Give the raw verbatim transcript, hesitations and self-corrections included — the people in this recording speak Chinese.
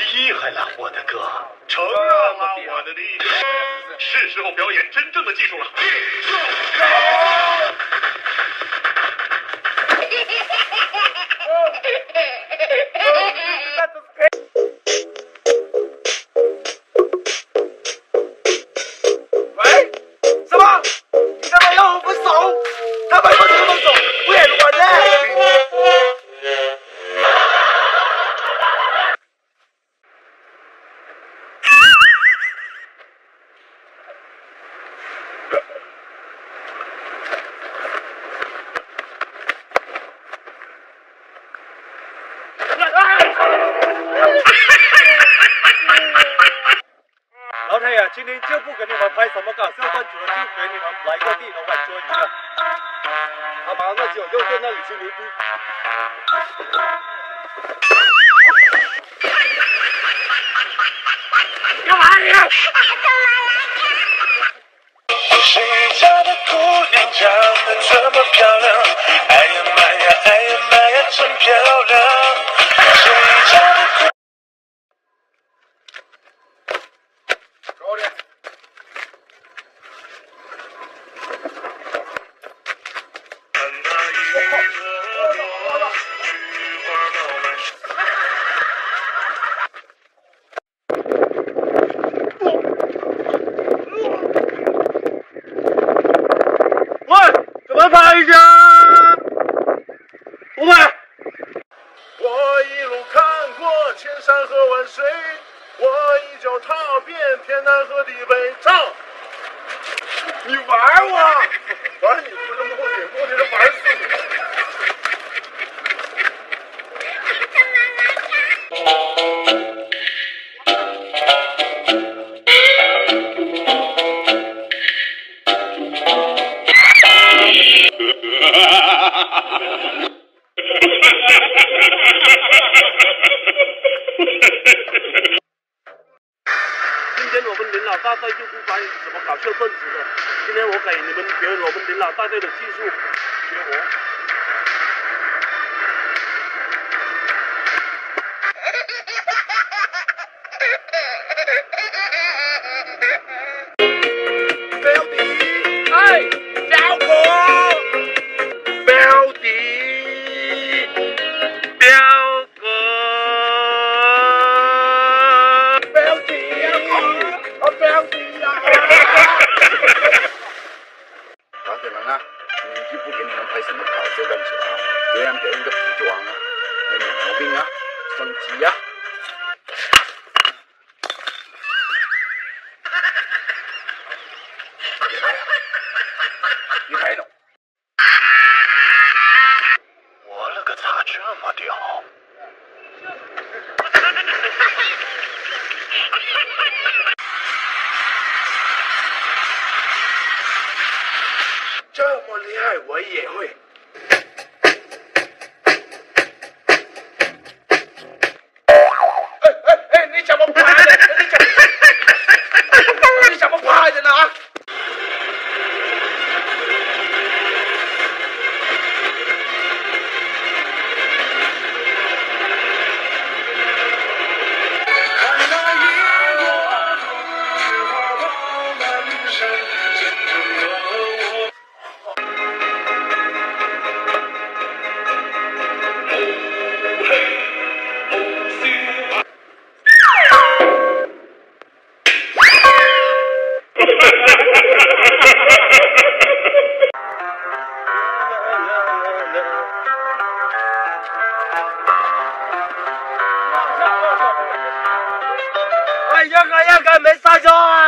厉害了，我的哥！承认了我的厉害，是时候表演真正的技术了。喂，什么？你他妈要我分手？他妈要什么分手？我也乱来。 老太爷，今天就不给你们拍什么搞笑段子了，就给你们来个地头碗桌一个。他妈的，酒又在那里吹牛逼。干嘛你？谁家的姑娘长得这么漂亮？哎呀妈呀，哎呀妈呀，真漂亮！谁家的姑？ 拍一下，五百。我一路看过千山和万水，我一脚踏遍天南和地北。唱，你玩我，玩你不是目的，目的是玩死你。大队就不拍什么搞笑段子了。今天我给你们表演我们林老大队的技术绝活。标题，哎，小哥，标题，标。 这么厉害，我也会。哎哎哎，你怎么拍的？你怎么？你怎么拍的呢？啊！看那萤火，雪花往南山。 哎呀，哎呀，没撒娇啊！